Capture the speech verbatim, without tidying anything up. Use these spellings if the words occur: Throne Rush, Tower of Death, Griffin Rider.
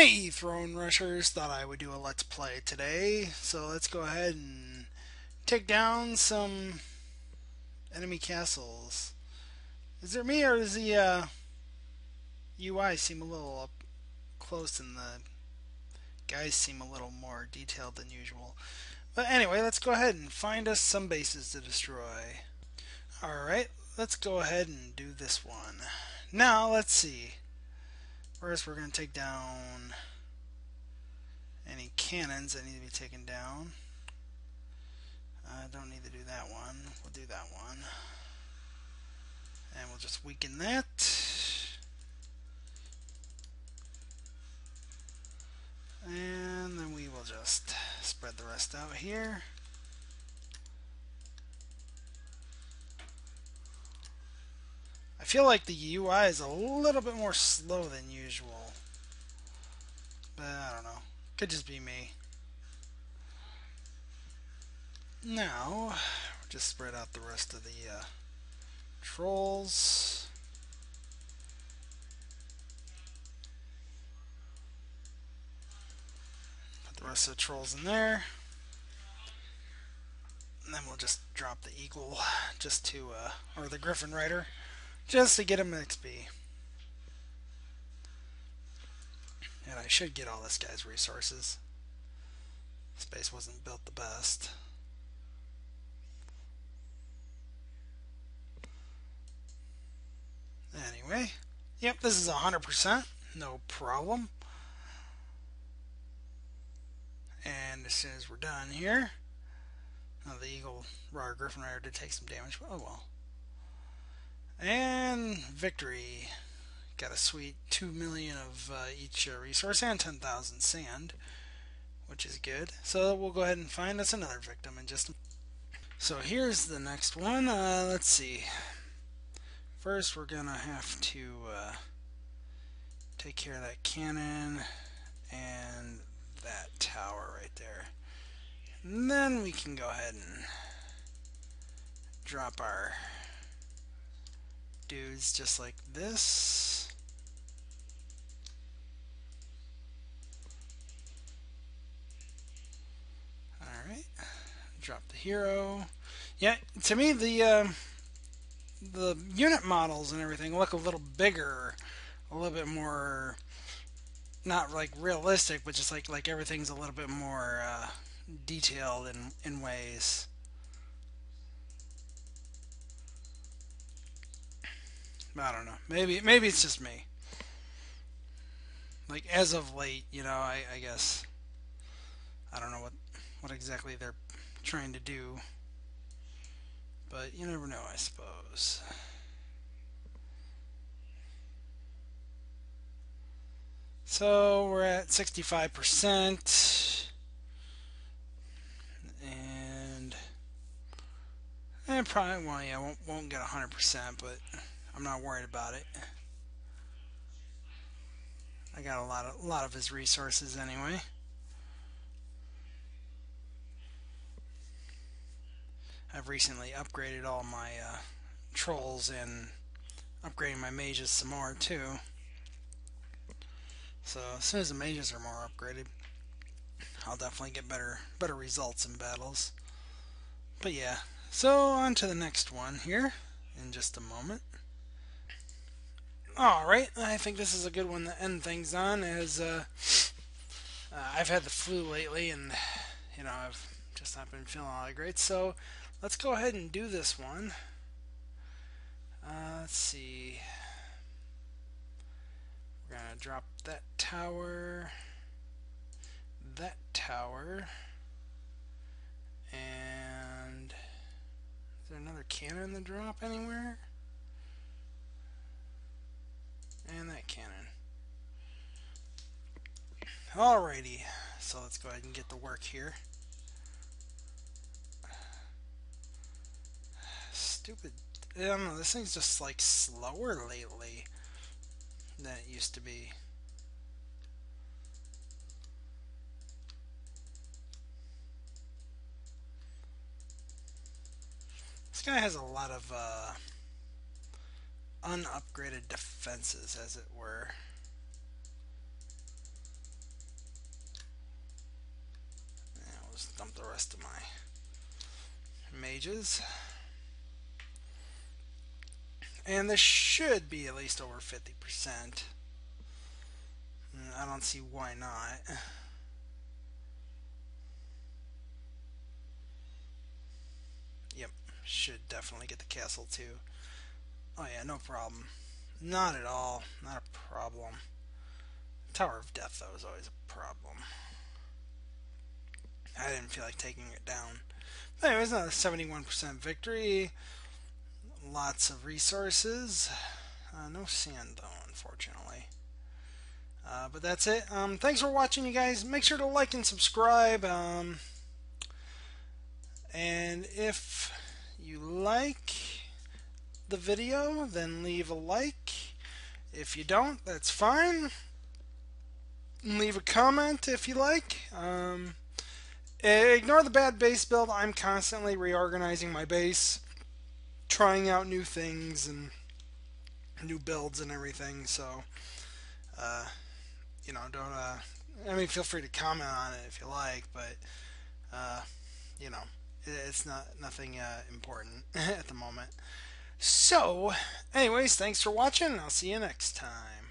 Hey Throne Rushers, thought I would do a let's play today, so let's go ahead and take down some enemy castles. Is it me or does the uh, U I seem a little up close and the guys seem a little more detailed than usual? But anyway, let's go ahead and find us some bases to destroy. Alright, let's go ahead and do this one. Now, let's see. First, we're going to take down any cannons that need to be taken down. I uh, don't need to do that one. We'll do that one. And we'll just weaken that. And then we will just spread the rest out here. I feel like the U I is a little bit more slow than usual. But I don't know. Could just be me. Now, just spread out the rest of the uh, trolls. Put the rest of the trolls in there. And then we'll just drop the eagle just to, uh, or the Griffin Rider. Just to get him an X P. And I should get all this guy's resources. Space wasn't built the best. Anyway. Yep, this is one hundred percent. No problem. And as soon as we're done here... Now the Eagle, Raw Griffin Rider did take some damage, but oh well. And victory. Got a sweet two million of uh, each uh, resource and ten thousand sand, which is good. So we'll go ahead and find us another victim in just a minute. So here's the next one. Uh, let's see. First, we're going to have to uh, take care of that cannon and that tower right there. And then we can go ahead and drop our dudes just like this. Alright. Drop the hero. Yeah, to me the uh, the unit models and everything look a little bigger, a little bit more, not like realistic, but just like, like everything's a little bit more uh, detailed in, in ways. I don't know. Maybe maybe it's just me. Like as of late, you know, I, I guess I don't know what what exactly they're trying to do. But you never know, I suppose. So we're at sixty-five percent, and and probably well, yeah, won't won't get one hundred percent, but I'm not worried about it. I got a lot of a lot of his resources anyway. I've recently upgraded all my uh, trolls and upgrading my mages some more too. So as soon as the mages are more upgraded, I'll definitely get better better results in battles. But yeah, so on to the next one here in just a moment. Alright, I think this is a good one to end things on, as uh, uh, I've had the flu lately and, you know, I've just not been feeling all that great. So let's go ahead and do this one. Uh, let's see. We're going to drop that tower, that tower, and is there another cannon to drop anywhere? And that cannon. Alrighty, so let's go ahead and get to work here. Stupid. I don't know, this thing's just like slower lately than it used to be. This guy has a lot of, uh, unupgraded defenses, as it were. rest of my mages. And this should be at least over fifty percent. I don't see why not. Yep, should definitely get the castle too. Oh yeah, no problem. Not at all. Not a problem. Tower of Death, though, is always a problem. I didn't feel like taking it down. But anyways, another seventy-one percent victory. Lots of resources. Uh, no sand, though, unfortunately. Uh, but that's it. Um, thanks for watching, you guys. Make sure to like and subscribe. Um, and if you like the video, then leave a like. If you don't, that's fine. Leave a comment if you like. Um, ignore the bad base build. I'm constantly reorganizing my base, trying out new things and new builds and everything. So, uh, you know, don't, uh, I mean, feel free to comment on it if you like, but, uh, you know, it, it's not, nothing, uh, important at the moment. So, anyways, thanks for watching. I'll see you next time.